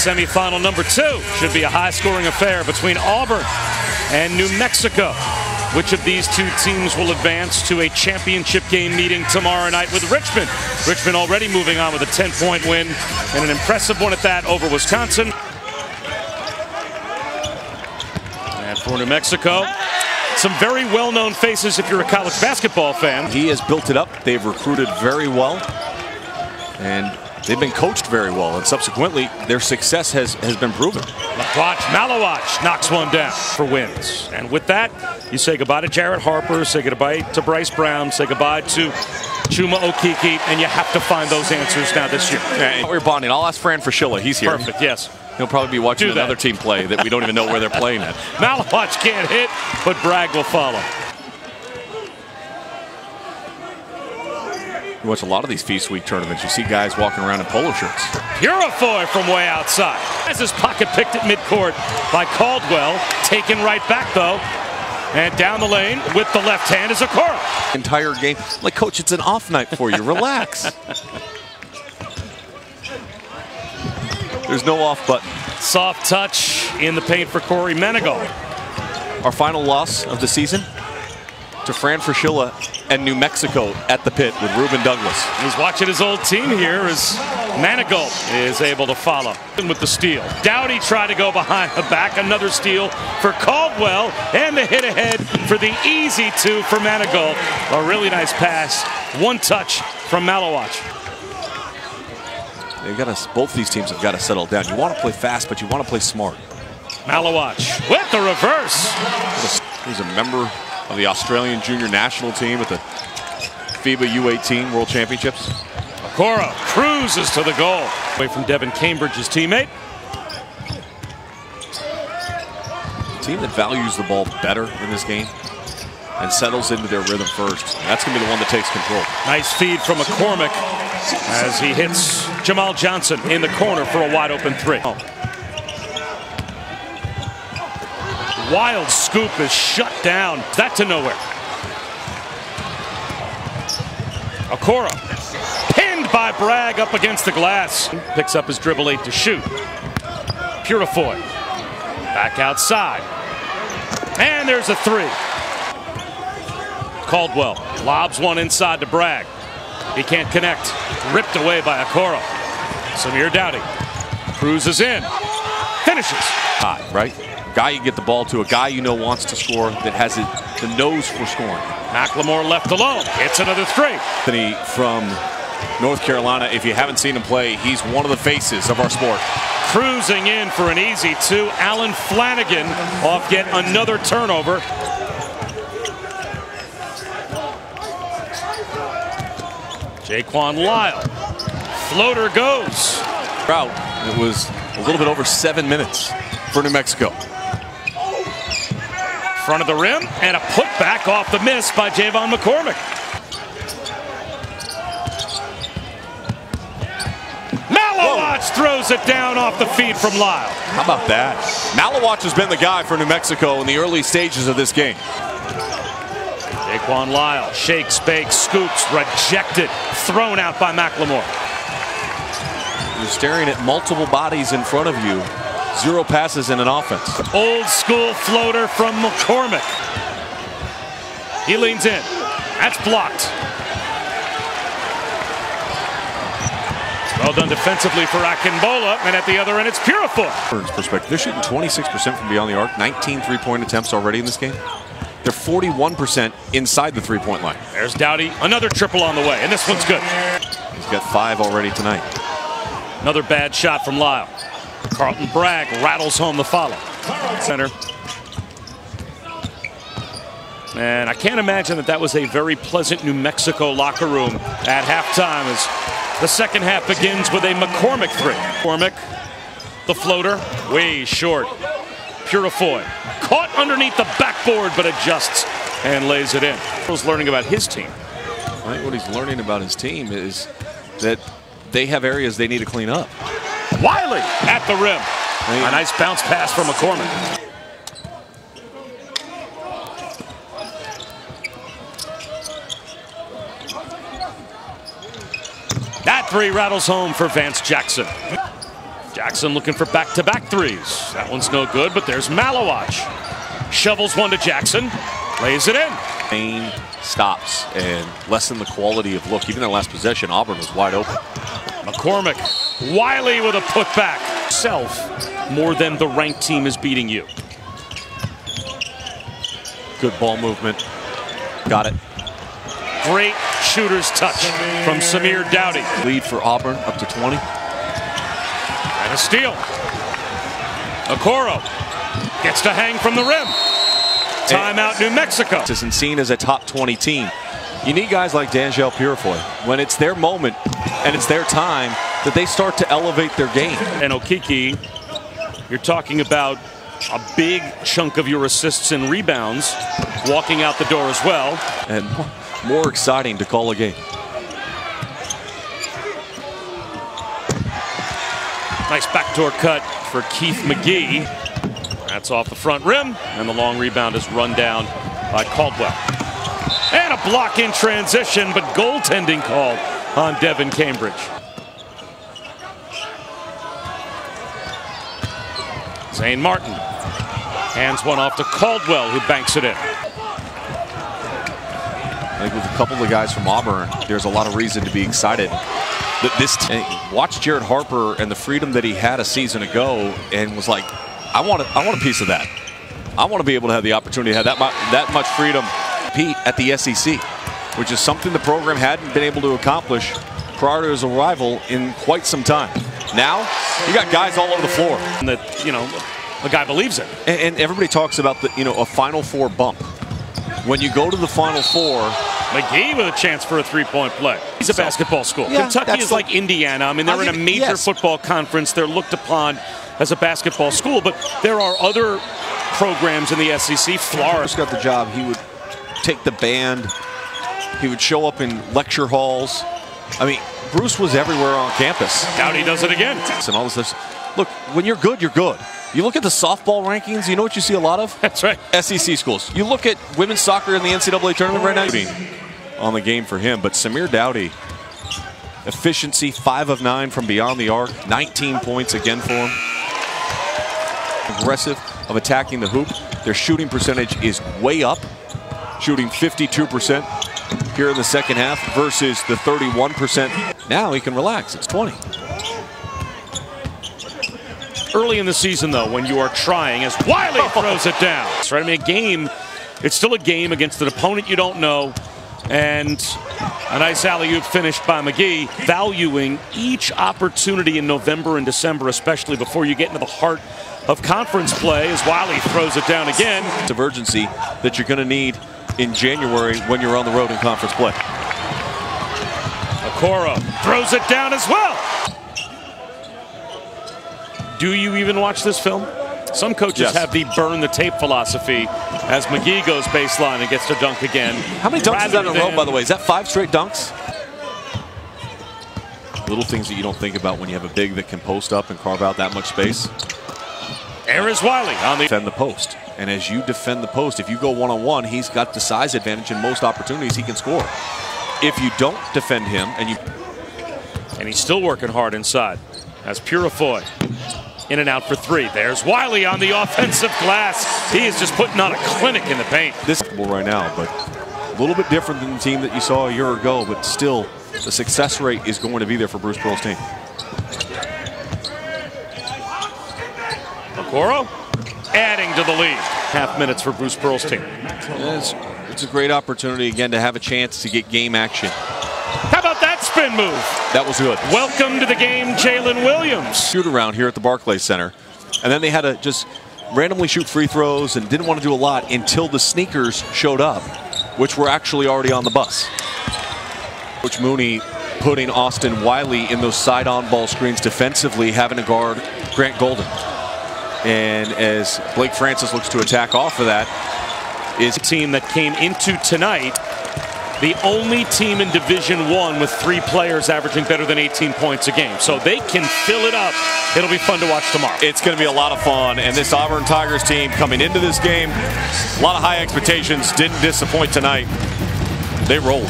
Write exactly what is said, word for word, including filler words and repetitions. semifinal number two. Should be a high-scoring affair between Auburn and New Mexico. Which of these two teams will advance to a championship game meeting tomorrow night with Richmond? Richmond already moving on with a ten-point win and an impressive one at that over Wisconsin. And for New Mexico, some very well-known faces if you're a college basketball fan. He has built it up. They've recruited very well. And they've been coached very well, and subsequently their success has, has been proven. LaQuatch Malawach knocks one down for wins. And with that, you say goodbye to Jarrett Harper, say goodbye to Bryce Brown, say goodbye to Chuma Okeke, and you have to find those answers now this year. Hey, we're bonding. I'll ask Fran Fraschilla. He's here. Perfect, yes. He'll probably be watching another team play that we don't even know where they're playing at. Malawach can't hit, but Bragg will follow. You watch a lot of these Feast Week tournaments. You see guys walking around in polo shirts. Purifoy from way outside. Has his pocket picked at midcourt by Caldwell. Taken right back, though. And down the lane with the left hand is Okoro. Entire game. Like, Coach, it's an off night for you. Relax. There's no off button. Soft touch in the paint for Corey Menegal. Our final loss of the season to Fran Fraschilla and New Mexico at the pit with Reuben Douglas. He's watching his old team here as Manigault is able to follow with the steal. Dowdy tried to go behind the back. Another steal for Caldwell and the hit ahead for the easy two for Manigault. A really nice pass. One touch from Malawach. They've got to, both these teams have got to settle down. You want to play fast, but you want to play smart. Malawach with the reverse. He's a member of the Australian junior national team at the FIBA U eighteen World Championships. Okoro cruises to the goal. Away from Devin Cambridge's teammate. A team that values the ball better in this game and settles into their rhythm first. That's going to be the one that takes control. Nice feed from McCormick as he hits Jamal Johnson in the corner for a wide open three. Wild scoop is shut down. That to nowhere. Okoro pinned by Bragg up against the glass. Picks up his dribble eight to shoot. Purifoy back outside. And there's a three. Caldwell lobs one inside to Bragg. He can't connect. Ripped away by Okoro. Samir Dowdy cruises in. Finishes. High, right? Guy you get the ball to, a guy you know wants to score, that has it, the nose for scoring. McLemore left alone. It's another three. Anthony from North Carolina, if you haven't seen him play, he's one of the faces of our sport. Cruising in for an easy two. Allen Flanagan off yet another turnover. Jaquan Lyle. Floater goes. Route. It was a little bit over seven minutes for New Mexico. Front of the rim, and a putback off the miss by Javon McCormick. Malawach throws it down off the feed from Lyle. How about that? Malawach has been the guy for New Mexico in the early stages of this game. Jaquan Lyle shakes, bakes, scoops, rejected, thrown out by McLemore. You're staring at multiple bodies in front of you. Zero passes in an offense. Old school floater from McCormick. He leans in. That's blocked. Well done defensively for Akinbola, and at the other end, it's Purifoy. Perspective. They're shooting twenty-six percent from beyond the arc, nineteen three-point attempts already in this game. They're forty-one percent inside the three-point line. There's Dowdy. Another triple on the way, and this one's good. He's got five already tonight. Another bad shot from Lyle. Carlton Bragg rattles home the follow. Center. And I can't imagine that that was a very pleasant New Mexico locker room at halftime as the second half begins with a McCormick three. McCormick, the floater, way short. Purifoy caught underneath the backboard but adjusts and lays it in. He's learning about his team. I think what he's learning about his team is that they have areas they need to clean up. Wiley at the rim. A nice bounce pass from McCormick. That three rattles home for Vance Jackson. Jackson looking for back-to-back threes. That one's no good, but there's Malawach. Shovels one to Jackson, lays it in. Main stops and lessen the quality of look. Even their last possession, Auburn was wide open. McCormick, Wiley with a putback. Self more than the ranked team is beating you. Good ball movement. Got it. Great shooter's touch from Samir Dowdy. Lead for Auburn up to twenty. And a steal. Okoro gets to hang from the rim. Timeout, New Mexico. This isn't seen as a top twenty team. You need guys like D'Angelo Purifoy. When it's their moment and it's their time, that they start to elevate their game. And Okiki, you're talking about a big chunk of your assists and rebounds walking out the door as well. And more exciting to call a game. Nice backdoor cut for Keith McGee. That's off the front rim, and the long rebound is run down by Caldwell. And a block in transition, but goaltending call on Devin Cambridge. Zane Martin hands one off to Caldwell, who banks it in. I think with a couple of guys from Auburn, there's a lot of reason to be excited that this team. Watched Jared Harper and the freedom that he had a season ago, and was like, I want, a, I want a piece of that. I want to be able to have the opportunity to have that much, that much freedom. Pete at the S E C, which is something the program hadn't been able to accomplish prior to his arrival in quite some time. Now, you got guys all over the floor. And that, you know, a guy believes it. And, and everybody talks about the, you know, a Final Four bump. When you go to the Final Four, McGee with a chance for a three-point play. He's a so, basketball school. Yeah, Kentucky is like, like Indiana. I mean, they're I mean, in a major yes. football conference. They're looked upon as a basketball school, but there are other programs in the S E C. Florida just got the job. He would take the band. He would show up in lecture halls. I mean, Bruce was everywhere on campus. Dowdy does it again. And all this stuff. Look, when you're good, you're good. You look at the softball rankings, you know what you see a lot of? That's right. S E C schools. You look at women's soccer in the N C double A tournament right now. On the game for him, but Samir Dowdy, efficiency, five of nine from beyond the arc, nineteen points again for him. Aggressive of attacking the hoop. Their shooting percentage is way up, shooting fifty-two percent. Here in the second half versus the thirty-one percent. Now he can relax. It's twenty. Early in the season, though, when you are trying, as Wiley throws it down. That's right. I mean, a game, it's still a game against an opponent you don't know. And a nice alley-oop finished by McGee. Valuing each opportunity in November and December, especially before you get into the heart of conference play, as Wiley throws it down again. It's of urgency that you're going to need in January when you're on the road in conference play. Okoro throws it down as well. Do you even watch this film? Some coaches yes. have the burn the tape philosophy as McGee goes baseline and gets to dunk again. How many dunks is that in a row, by the way? Is that five straight dunks? Little things that you don't think about when you have a big that can post up and carve out that much space. There is Wiley on the defend the post. And as you defend the post, if you go one-on-one, he's got the size advantage in most opportunities he can score. If you don't defend him, and you... And he's still working hard inside. As Purifoy in and out for three. There's Wiley on the offensive glass. He is just putting on a clinic in the paint. This is right now, but a little bit different than the team that you saw a year ago, but still the success rate is going to be there for Bruce Pearl's team. Okoro adding to the lead. Half minutes for Bruce Pearl's team. It's, it's a great opportunity again to have a chance to get game action. How about that spin move? That was good. Welcome to the game, Jalen Williams. Shoot around here at the Barclays Center. And then they had to just randomly shoot free throws and didn't want to do a lot until the sneakers showed up, which were actually already on the bus. Coach Mooney putting Austin Wiley in those side-on ball screens defensively, having to guard Grant Golden. And as Blake Francis looks to attack off of that, is a team that came into tonight the only team in Division One with three players averaging better than eighteen points a game. So they can fill it up. It'll be fun to watch tomorrow. It's going to be a lot of fun. And this Auburn Tigers team coming into this game, a lot of high expectations, didn't disappoint tonight. They rolled.